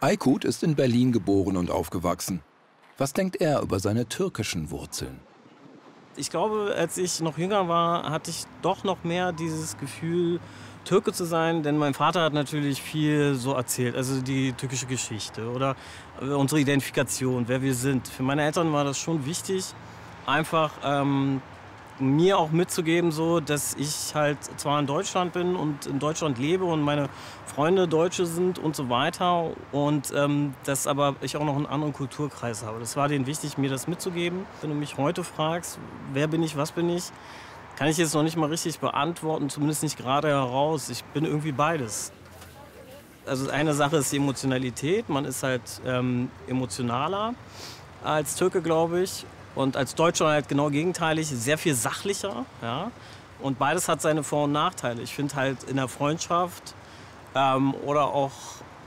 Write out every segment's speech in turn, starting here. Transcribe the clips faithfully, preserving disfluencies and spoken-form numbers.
Aykut ist in Berlin geboren und aufgewachsen. Was denkt er über seine türkischen Wurzeln? Ich glaube, als ich noch jünger war, hatte ich doch noch mehr dieses Gefühl, Türke zu sein, denn mein Vater hat natürlich viel so erzählt, also die türkische Geschichte oder unsere Identifikation, wer wir sind. Für meine Eltern war das schon wichtig, einfach ähm, mir auch mitzugeben, so, dass ich halt zwar in Deutschland bin und in Deutschland lebe und meine Freunde Deutsche sind und so weiter und ähm, dass aber ich auch noch einen anderen Kulturkreis habe. Das war denen wichtig, mir das mitzugeben. Wenn du mich heute fragst, wer bin ich, was bin ich, kann ich jetzt noch nicht mal richtig beantworten, zumindest nicht gerade heraus. Ich bin irgendwie beides. Also eine Sache ist die Emotionalität. Man ist halt ähm, emotionaler als Türke, glaube ich. Und als Deutscher halt genau gegenteilig, sehr viel sachlicher. Ja? Und beides hat seine Vor- und Nachteile. Ich finde halt in der Freundschaft ähm, oder auch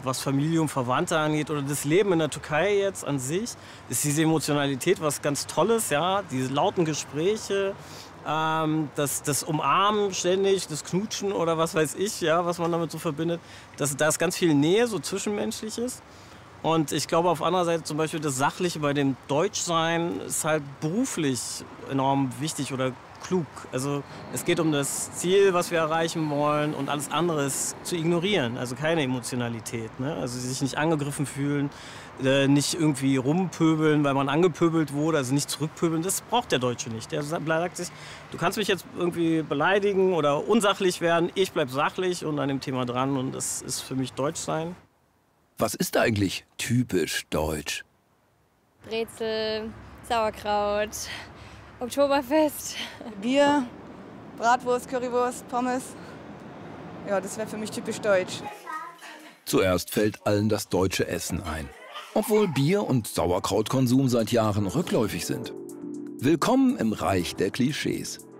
was Familie und Verwandte angeht oder das Leben in der Türkei jetzt an sich, ist diese Emotionalität was ganz Tolles. Ja? Diese lauten Gespräche. Ähm, das, das Umarmen ständig, das Knutschen oder was weiß ich, ja, was man damit so verbindet, das, da ist ganz viel Nähe, so Zwischenmenschliches. Und ich glaube auf anderer Seite zum Beispiel das Sachliche bei dem Deutschsein ist halt beruflich enorm wichtig oder klug. Also es geht um das Ziel, was wir erreichen wollen und alles andere ist zu ignorieren, also keine Emotionalität, ne? Also sich nicht angegriffen fühlen, nicht irgendwie rumpöbeln, weil man angepöbelt wurde, also nicht zurückpöbeln, das braucht der Deutsche nicht. Der sagt sich, du kannst mich jetzt irgendwie beleidigen oder unsachlich werden, ich bleib sachlich und an dem Thema dran und das ist für mich Deutschsein. Was ist eigentlich typisch deutsch? Brezel, Sauerkraut, Oktoberfest, Bier, Bratwurst, Currywurst, Pommes. Ja, das wäre für mich typisch deutsch. Zuerst fällt allen das deutsche Essen ein. Obwohl Bier- und Sauerkrautkonsum seit Jahren rückläufig sind. Willkommen im Reich der Klischees.